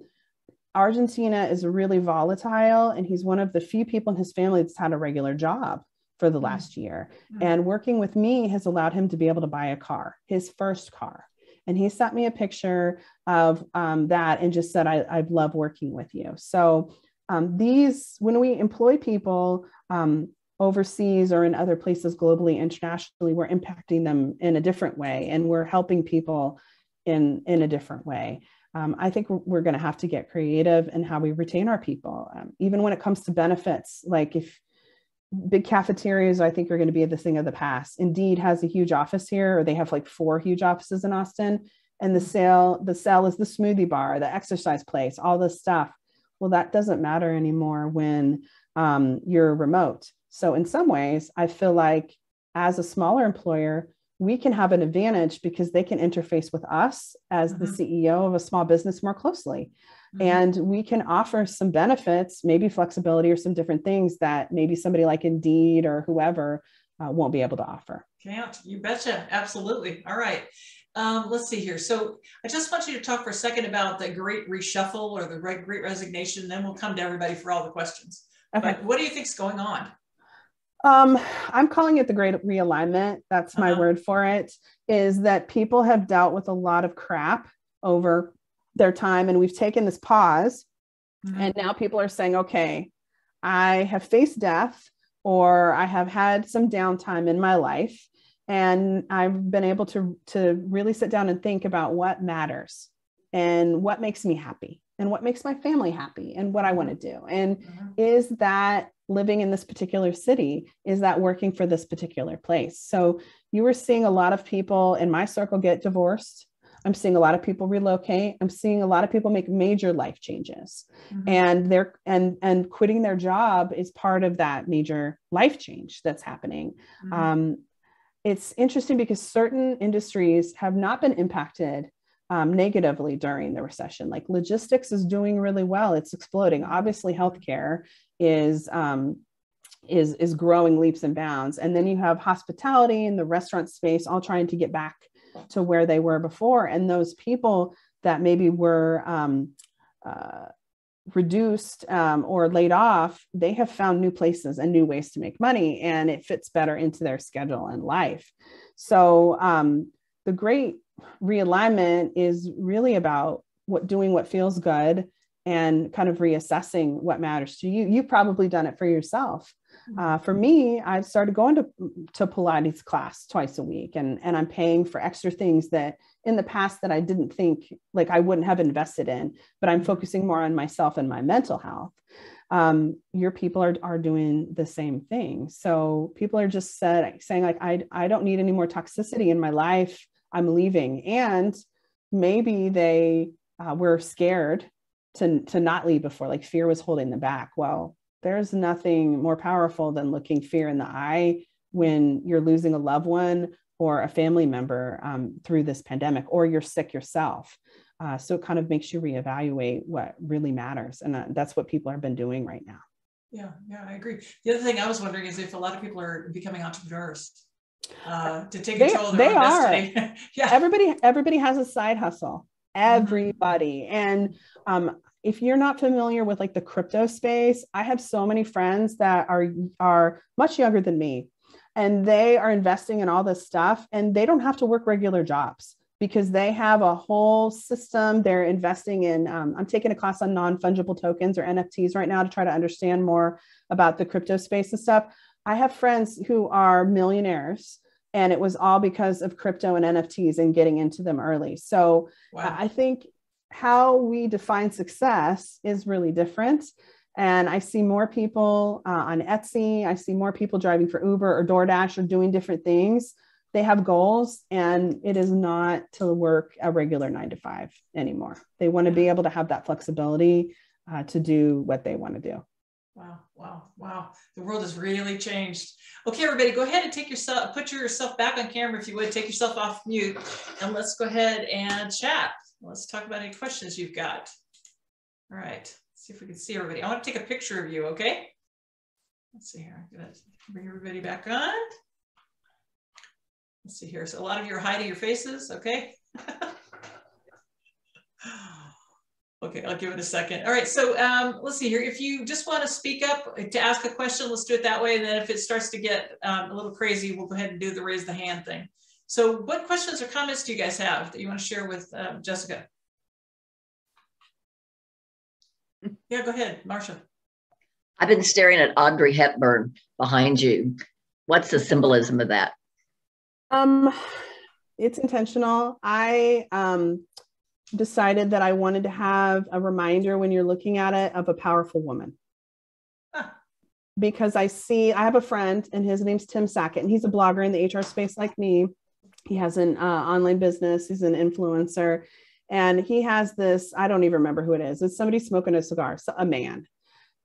Argentina is really volatile, and he's one of the few people in his family that's had a regular job for the last mm-hmm. year. Mm-hmm. And working with me has allowed him to be able to buy a car, his first car. And he sent me a picture of um, that and just said, I, I love working with you. So um, these, when we employ people um, overseas or in other places globally, internationally, we're impacting them in a different way. And we're helping people in, in a different way. Um, I think we're going to have to get creative in how we retain our people. Um, even when it comes to benefits, like if big cafeterias, I think, are going to be the thing of the past. Indeed has a huge office here, or they have like four huge offices in Austin. And the sale, the sale is the smoothie bar, the exercise place, all this stuff. Well, that doesn't matter anymore when um, you're remote. So in some ways, I feel like as a smaller employer, we can have an advantage because they can interface with us as mm-hmm. the C E O of a small business more closely. Mm-hmm. And we can offer some benefits, maybe flexibility or some different things that maybe somebody like Indeed or whoever uh, won't be able to offer. Can't, you betcha. Absolutely. All right. Um, let's see here. So I just want you to talk for a second about the great reshuffle or the great resignation. Then we'll come to everybody for all the questions. Okay. But what do you think's going on? Um, I'm calling it the great realignment. That's my uh-huh. word for it, is that people have dealt with a lot of crap over their time. And we've taken this pause mm-hmm. and now people are saying, okay, I have faced death, or I have had some downtime in my life, and I've been able to, to really sit down and think about what matters and what makes me happy and what makes my family happy and what I want to do. And mm-hmm. is that living in this particular city, is that working for this particular place? So you were seeing a lot of people in my circle get divorced. I'm seeing a lot of people relocate. I'm seeing a lot of people make major life changes, mm-hmm. and they're, and, and quitting their job is part of that major life change that's happening. Mm-hmm. Um, it's interesting because certain industries have not been impacted Um, negatively during the recession. Like logistics is doing really well. It's exploding. Obviously, healthcare is, um, is, is growing leaps and bounds. And then you have hospitality and the restaurant space all trying to get back to where they were before. And those people that maybe were um, uh, reduced um, or laid off, they have found new places and new ways to make money, and it fits better into their schedule and life. So um, the great realignment is really about what doing what feels good and kind of reassessing what matters to you. You've probably done it for yourself. Uh, for me, I've started going to, to Pilates class twice a week, and, and I'm paying for extra things that in the past that I didn't think, like I wouldn't have invested in, but I'm focusing more on myself and my mental health. Um, your people are, are doing the same thing. So people are just said, saying like, I, I don't need any more toxicity in my life. I'm leaving. And maybe they uh, were scared to, to not leave before, like fear was holding them back. Well, there's nothing more powerful than looking fear in the eye when you're losing a loved one or a family member um, through this pandemic, or you're sick yourself. Uh, so it kind of makes you reevaluate what really matters. And uh, that's what people have been doing right now. Yeah, yeah, I agree. The other thing I was wondering is if a lot of people are becoming entrepreneurs uh, to take they, control of their they own are. destiny. Yeah. Everybody, everybody has a side hustle, everybody. Mm-hmm. And um, if you're not familiar with like the crypto space, I have so many friends that are, are much younger than me, and they are investing in all this stuff, and they don't have to work regular jobs because they have a whole system. They're investing in, um, I'm taking a class on non-fungible tokens or N F Ts right now to try to understand more about the crypto space and stuff. I have friends who are millionaires, and it was all because of crypto and N F Ts and getting into them early. So wow. I think how we define success is really different. And I see more people uh, on Etsy. I see more people driving for Uber or DoorDash or doing different things. They have goals, and it is not to work a regular nine to five anymore. They want to be able to have that flexibility uh, to do what they want to do. Wow, wow, wow. The world has really changed. Okay, everybody, go ahead and take yourself, put yourself back on camera if you would, take yourself off mute, and let's go ahead and chat. Let's talk about any questions you've got. All right, let's see if we can see everybody. I want to take a picture of you, okay? Let's see here. I'm going to bring everybody back on. Let's see here. So a lot of you are hiding your faces, okay? Okay, I'll give it a second. All right, so um, let's see here. If you just want to speak up to ask a question, let's do it that way. And then if it starts to get um, a little crazy, we'll go ahead and do the raise the hand thing. So what questions or comments do you guys have that you want to share with um, Jessica? Yeah, go ahead, Marsha. I've been staring at Audrey Hepburn behind you. What's the symbolism of that? Um, it's intentional. I um, decided that I wanted to have a reminder when you're looking at it of a powerful woman. Huh. Because I see, I have a friend and his name's Tim Sackett, and he's a blogger in the H R space like me. He has an uh, online business. He's an influencer, and he has this, I don't even remember who it is. It's somebody smoking a cigar, so a man.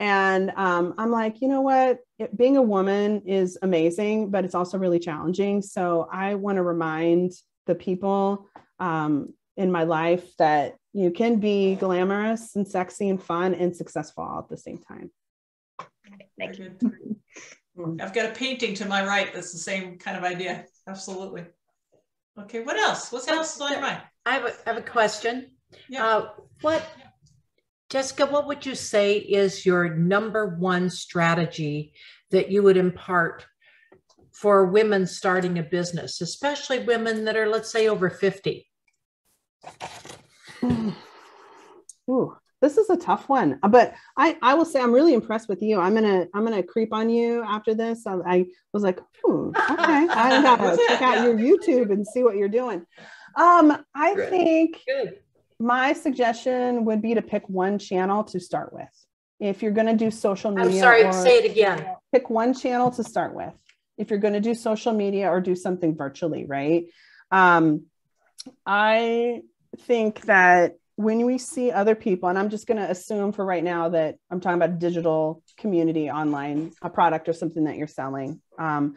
And um, I'm like, you know what? It, being a woman is amazing, but it's also really challenging. So I want to remind the people um, in my life that you can be glamorous and sexy and fun and successful all at the same time. Okay, thank you. I've got a painting to my right. That's the same kind of idea. Absolutely. Okay, what else? What else is on your mind? I have a, I have a question. Yeah. Uh, what, yeah. Jessica, what would you say is your number one strategy that you would impart for women starting a business, especially women that are, let's say, over fifty? Ooh, this is a tough one, but I, I will say I'm really impressed with you. I'm gonna I'm gonna creep on you after this. I, I was like, hmm, okay, I gotta check out yeah. your YouTube and see what you're doing. Um, I Good. think Good. my suggestion would be to pick one channel to start with. If you're gonna do social media, I'm sorry, or, say it again. Pick one channel to start with. If you're gonna do social media or do something virtually, right? Um, I think that when we see other people, and I'm just going to assume for right now that I'm talking about a digital community online, a product or something that you're selling, um,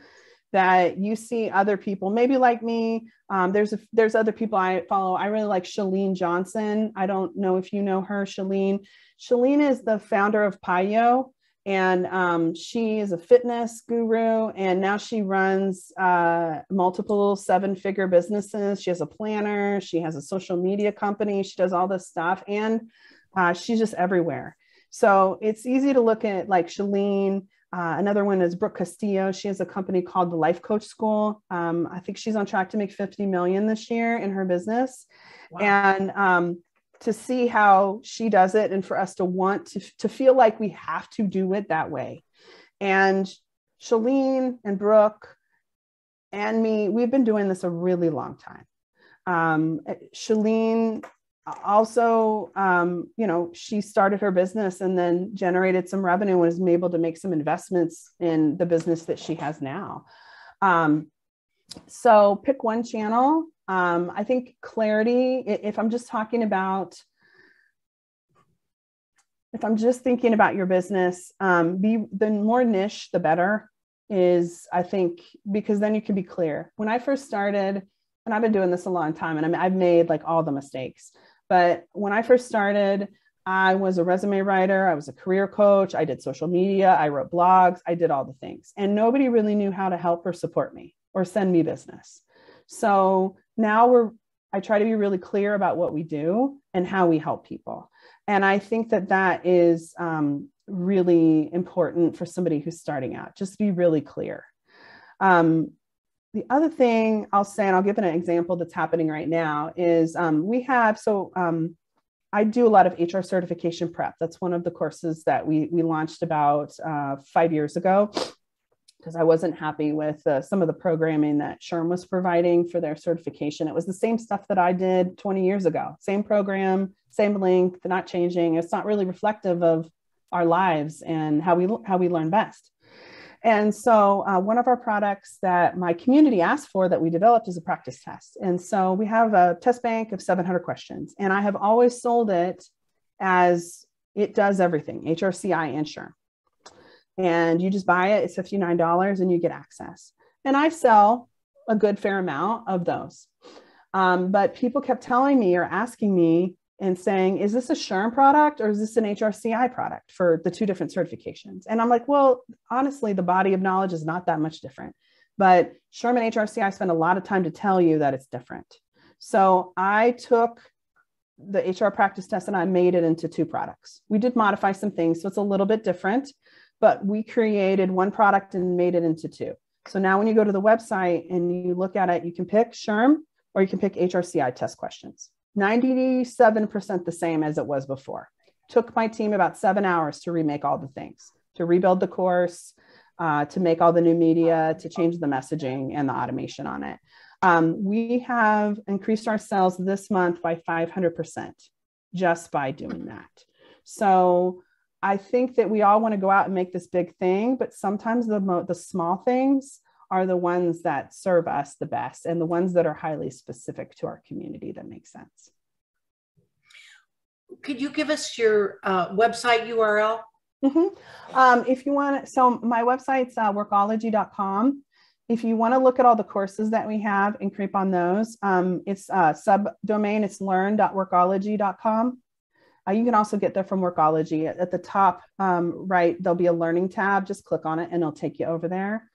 that you see other people, maybe like me, um, there's, a, there's other people I follow. I really like Shalene Johnson. I don't know if you know her, Shalene. Shalene is the founder of Payo, and um, she is a fitness guru, and now she runs uh, multiple seven-figure businesses. She has a planner, she has a social media company, she does all this stuff, and uh, she's just everywhere. So it's easy to look at like Shalene. Uh, another one is Brooke Castillo. She has a company called the Life Coach School. Um, I think she's on track to make fifty million this year in her business. Wow. And um, to see how she does it and for us to want to, to feel like we have to do it that way. And Shalene and Brooke and me, we've been doing this a really long time. Um, Shalene also, um, you know, she started her business and then generated some revenue and was able to make some investments in the business that she has now. Um, so pick one channel. Um, I think clarity, if I'm just talking about, if I'm just thinking about your business, um, be, the more niche, the better is, I think, because then you can be clear. When I first started, and I've been doing this a long time, and I'm, I've made like all the mistakes, but when I first started, I was a resume writer, I was a career coach, I did social media, I wrote blogs, I did all the things, and nobody really knew how to help or support me or send me business. So now we're, I try to be really clear about what we do and how we help people. And I think that that is um, really important for somebody who's starting out, just to be really clear. Um, the other thing I'll say, and I'll give an example that's happening right now, is um, we have, so um, I do a lot of H R certification prep. That's one of the courses that we, we launched about uh, five years ago, because I wasn't happy with uh, some of the programming that S H R M was providing for their certification. It was the same stuff that I did twenty years ago, same program, same length, not changing. It's not really reflective of our lives and how we, how we learn best. And so uh, one of our products that my community asked for that we developed is a practice test. And so we have a test bank of seven hundred questions, and I have always sold it as it does everything, H R C I and S H R M. And you just buy it, it's fifty-nine dollars and you get access. And I sell a good fair amount of those. Um, but people kept telling me or asking me and saying, is this a S H R M product or is this an H R C I product for the two different certifications? And I'm like, well, honestly, the body of knowledge is not that much different. But S H R M and H R C I spend a lot of time to tell you that it's different. So I took the H R practice test and I made it into two products. We did modify some things, so it's a little bit different. But we created one product and made it into two. So now when you go to the website and you look at it, you can pick S H R M or you can pick H R C I test questions. ninety-seven percent the same as it was before. Took my team about seven hours to remake all the things, to rebuild the course, uh, to make all the new media, to change the messaging and the automation on it. Um, we have increased our sales this month by five hundred percent just by doing that. So I think that we all want to go out and make this big thing, but sometimes the, mo the small things are the ones that serve us the best and the ones that are highly specific to our community that make sense. Could you give us your uh, website U R L? Mm-hmm. um, if you want, so my website's uh, workology dot com. If you want to look at all the courses that we have and creep on those, um, it's uh, subdomain, it's learn dot workology dot com. Uh, you can also get there from Workology. At, at the top um, right, there'll be a learning tab. Just click on it and it'll take you over there.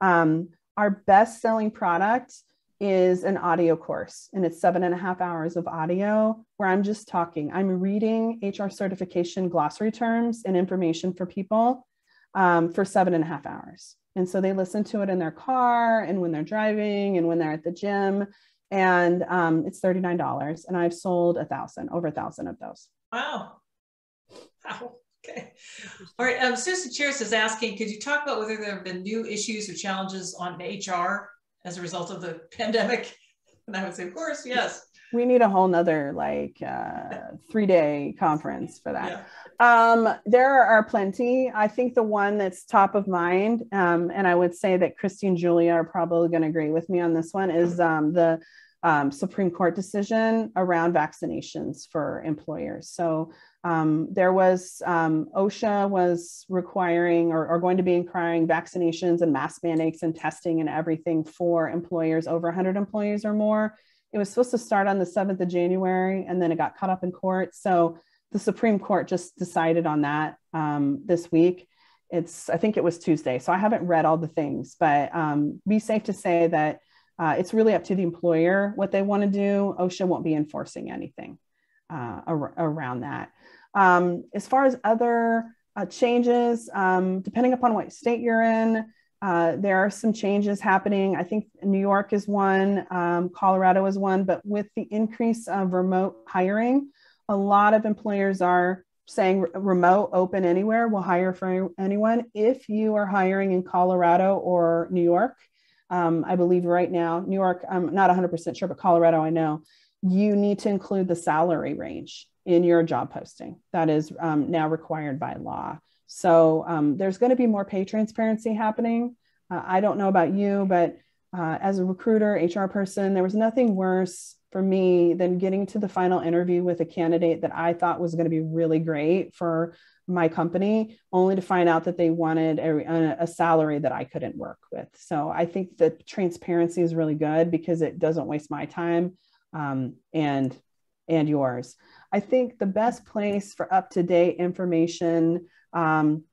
Um, our best-selling product is an audio course, and it's seven and a half hours of audio where I'm just talking. I'm reading H R certification glossary terms and information for people um, for seven and a half hours. And so they listen to it in their car and when they're driving and when they're at the gym. And um, it's thirty-nine dollars, and I've sold a thousand, over a thousand of those. Wow. Wow. Okay. All right. Um, Susan Cheers is asking, could you talk about whether there have been new issues or challenges on H R as a result of the pandemic? And I would say, of course, yes. We need a whole nother like uh, three day conference for that. Yeah. Um, there are plenty. I think the one that's top of mind, um, and I would say that Christy and Julia are probably going to agree with me on this one, is um, the Um, Supreme Court decision around vaccinations for employers. So um, there was, um, OSHA was requiring or, or going to be requiring vaccinations and mask mandates and testing and everything for employers over one hundred employees or more. It was supposed to start on the seventh of January, and then it got caught up in court. So the Supreme Court just decided on that um, this week. It's, I think it was Tuesday. So I haven't read all the things, but um, be safe to say that Uh, it's really up to the employer what they want to do. OSHA won't be enforcing anything uh, ar around that. Um, as far as other uh, changes, um, depending upon what state you're in, uh, there are some changes happening. I think New York is one, um, Colorado is one, but with the increase of remote hiring, A lot of employers are saying remote, open anywhere, we'll hire for anyone. If you are hiring in Colorado or New York, um, I believe right now, New York, I'm not one hundred percent sure, but Colorado, I know, you need to include the salary range in your job posting. That is um, now required by law. So um, there's going to be more pay transparency happening. Uh, I don't know about you, but uh, as a recruiter, H R person, there was nothing worse for me than getting to the final interview with a candidate that I thought was going to be really great for my company, only to find out that they wanted a, a salary that I couldn't work with. So I think that transparency is really good because it doesn't waste my time um, and, and yours. I think the best place for up-to-date information, um,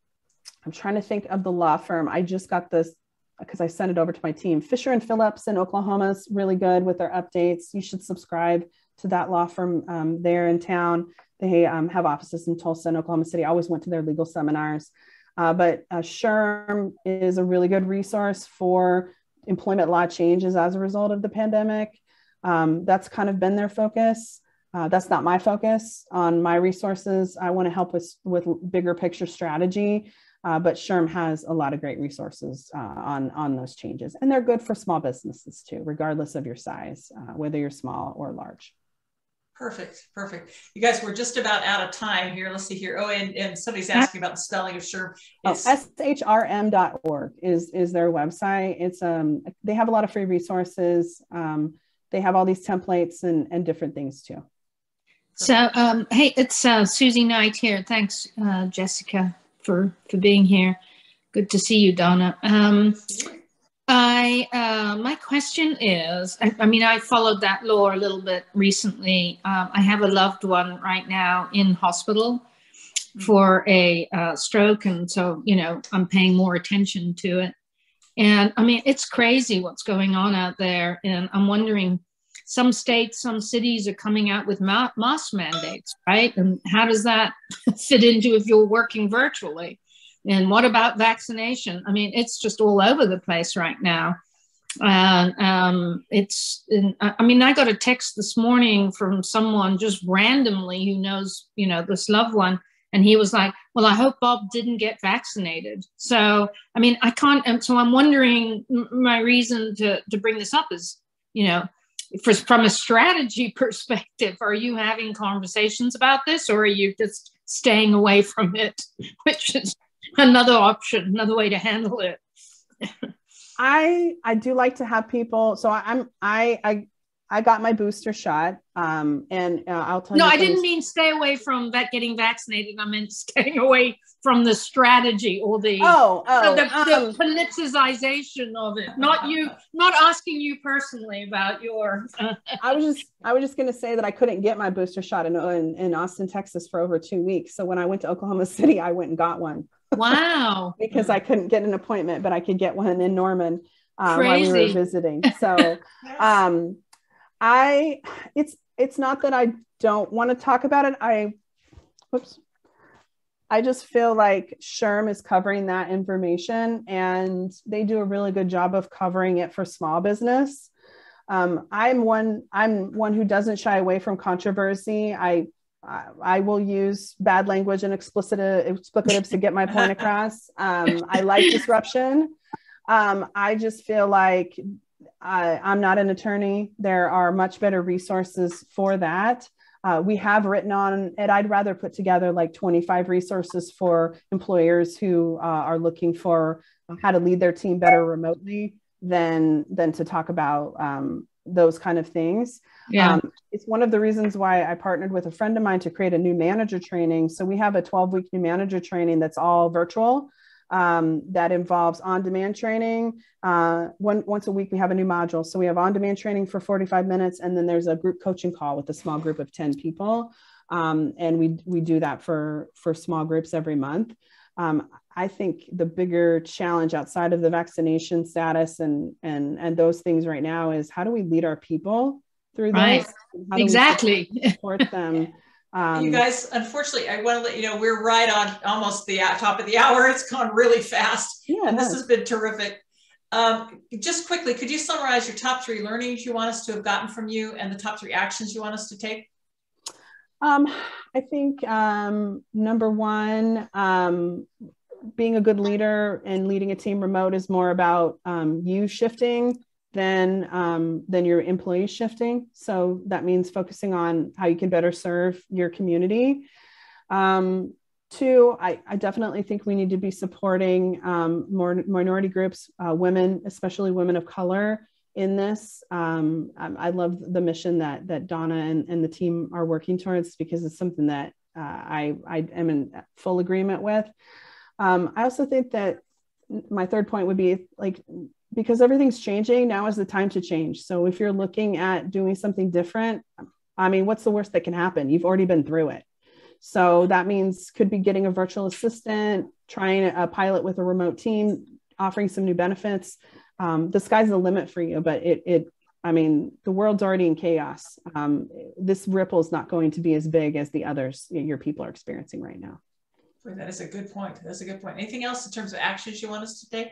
I'm trying to think of the law firm. I just got this because I sent it over to my team. Fisher and Phillips in Oklahoma is really good with their updates. You should subscribe to that law firm um, there in town. They um, have offices in Tulsa and Oklahoma City. I always went to their legal seminars. Uh, but uh, S H R M is a really good resource for employment law changes as a result of the pandemic. Um, that's kind of been their focus. Uh, that's not my focus on my resources. I want to help with, with bigger picture strategy, uh, but S H R M has a lot of great resources uh, on, on those changes. And they're good for small businesses too, regardless of your size, uh, whether you're small or large. Perfect, perfect. You guys, we're just about out of time here. Let's see here. Oh, and, and somebody's asking about the spelling of S H R M. Oh, S H R M dot org is, is their website. It's, um, they have a lot of free resources. Um, they have all these templates and, and different things too. So, um, hey, it's uh, Susie Knight here. Thanks, uh, Jessica, for, for being here. Good to see you, Donna. Um, I, uh, my question is, I, I mean, I followed that law a little bit recently. Um, I have a loved one right now in hospital for a uh, stroke. And so, you know, I'm paying more attention to it. And I mean, it's crazy what's going on out there. And I'm wondering, some states, some cities are coming out with ma mask mandates, right? And how does that fit into if you're working virtually? And what about vaccination? I mean, it's just all over the place right now. Uh, um, it's, in, I mean, I got a text this morning from someone just randomly who knows, you know, this loved one. And he was like, well, I hope Bob didn't get vaccinated. So, I mean, I can't, so I'm wondering, my reason to, to bring this up is, you know, For, from a strategy perspective, are you having conversations about this, or are you just staying away from it, which is another option, another way to handle it? I I do like to have people. So I, I'm I I I got my booster shot, um, and uh, I'll tell you. No, I didn't mean stay away from that getting vaccinated. I meant staying away from the strategy or the oh, oh the, the um, politicization of it. Not you, not asking you personally about your. I was just, I was just going to say that I couldn't get my booster shot in, in in Austin, Texas, for over two weeks. So when I went to Oklahoma City, I went and got one. Wow! Because I couldn't get an appointment, but I could get one in Norman um, while we were visiting. So. Um, I, it's, it's not that I don't want to talk about it. I, whoops. I just feel like S H R M is covering that information, and they do a really good job of covering it for small business. Um, I'm one, I'm one who doesn't shy away from controversy. I, I, I will use bad language and explicit explicatives to get my point across. Um, I like disruption. Um, I just feel like I, I'm not an attorney. There are much better resources for that. Uh, we have written on it. I'd rather put together like twenty-five resources for employers who uh, are looking for how to lead their team better remotely than, than to talk about um, those kind of things. Yeah. Um, it's one of the reasons why I partnered with a friend of mine to create a new manager training. So we have a twelve week new manager training that's all virtual. Um, that involves on-demand training. Uh, one, once a week, we have a new module. So we have on-demand training for forty-five minutes. And then there's a group coaching call with a small group of ten people. Um, and we, we do that for, for small groups every month. Um, I think the bigger challenge outside of the vaccination status and, and, and those things right now is, how do we lead our people through right. this? How do exactly. we support them? Um, you guys, unfortunately, I want to let you know, we're right on almost the top of the hour. It's gone really fast. Yeah, and this has been terrific. Um, just quickly, could you summarize your top three learnings you want us to have gotten from you and the top three actions you want us to take? Um, I think um, number one, um, being a good leader and leading a team remote is more about um, you shifting than, um, than your employees shifting. So that means focusing on how you can better serve your community. Um, Two, I, I definitely think we need to be supporting um, more minority groups, uh, women, especially women of color in this. Um, I, I love the mission that that Donna and, and the team are working towards, because it's something that uh, I, I am in full agreement with. Um, I also think that my third point would be, like, because everything's changing, now is the time to change. So if you're looking at doing something different, I mean, what's the worst that can happen? You've already been through it. So that means could be getting a virtual assistant, trying a pilot with a remote team, offering some new benefits. Um, the sky's the limit for you, but it, it I mean, the world's already in chaos. Um, this ripple is not going to be as big as the others your people are experiencing right now. That is a good point. That's a good point. Anything else in terms of actions you want us to take?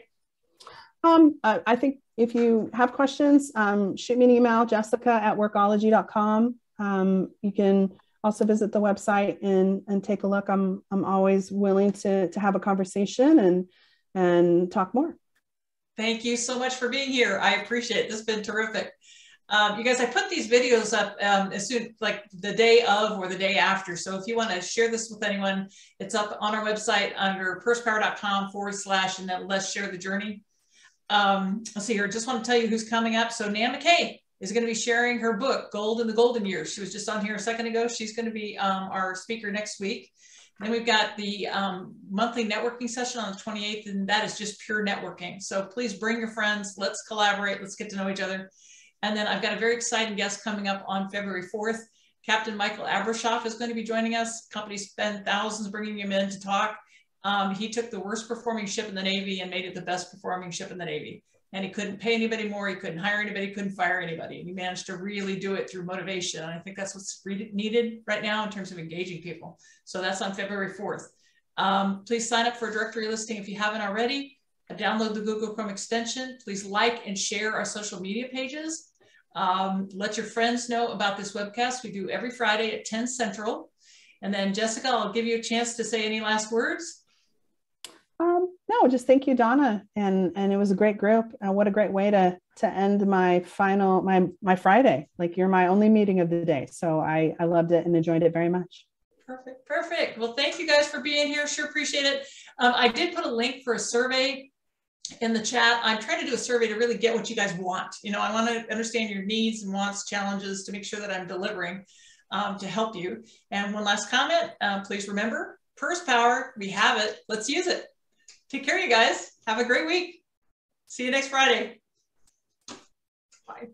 Um, uh, I think if you have questions, um, shoot me an email, jessica at workology dot com. Um, you can also visit the website and, and take a look. I'm, I'm always willing to, to have a conversation and, and talk more. Thank you so much for being here. I appreciate it. This has been terrific. Um, you guys, I put these videos up um, as soon, like the day of or the day after. So if you want to share this with anyone, it's up on our website under pursepower dot com forward slash, and then let's share the journey. Um, let's see here. Just want to tell you who's coming up. So Nan McKay is going to be sharing her book, Gold in the Golden Years. She was just on here a second ago. She's going to be um, our speaker next week. Then we've got the um, monthly networking session on the twenty-eighth, and that is just pure networking. So please bring your friends. Let's collaborate. Let's get to know each other. And then I've got a very exciting guest coming up on February fourth. Captain Michael Abershoff is going to be joining us. Companies spend thousands bringing him in to talk. Um, he took the worst performing ship in the Navy and made it the best performing ship in the Navy. And he couldn't pay anybody more. He couldn't hire anybody, couldn't fire anybody. And he managed to really do it through motivation. And I think that's what's needed right now in terms of engaging people. So that's on February fourth. Um, please sign up for a directory listing if you haven't already. Download the Google Chrome extension. Please like and share our social media pages. Um, let your friends know about this webcast. We do every Friday at ten Central. And then Jessica, I'll give you a chance to say any last words. Um, no, just thank you, Donna. And, and it was a great group. And what a great way to, to end my final, my, my Friday. Like, you're my only meeting of the day. So I, I loved it and enjoyed it very much. Perfect. Perfect. Well, thank you guys for being here. Sure appreciate it. Um, I did put a link for a survey in the chat. I'm trying to do a survey to really get what you guys want. You know, I want to understand your needs and wants, challenges, to make sure that I'm delivering um, to help you. And one last comment, uh, please remember, Purse Power, we have it. Let's use it. Take care, you guys. Have a great week. See you next Friday. Bye.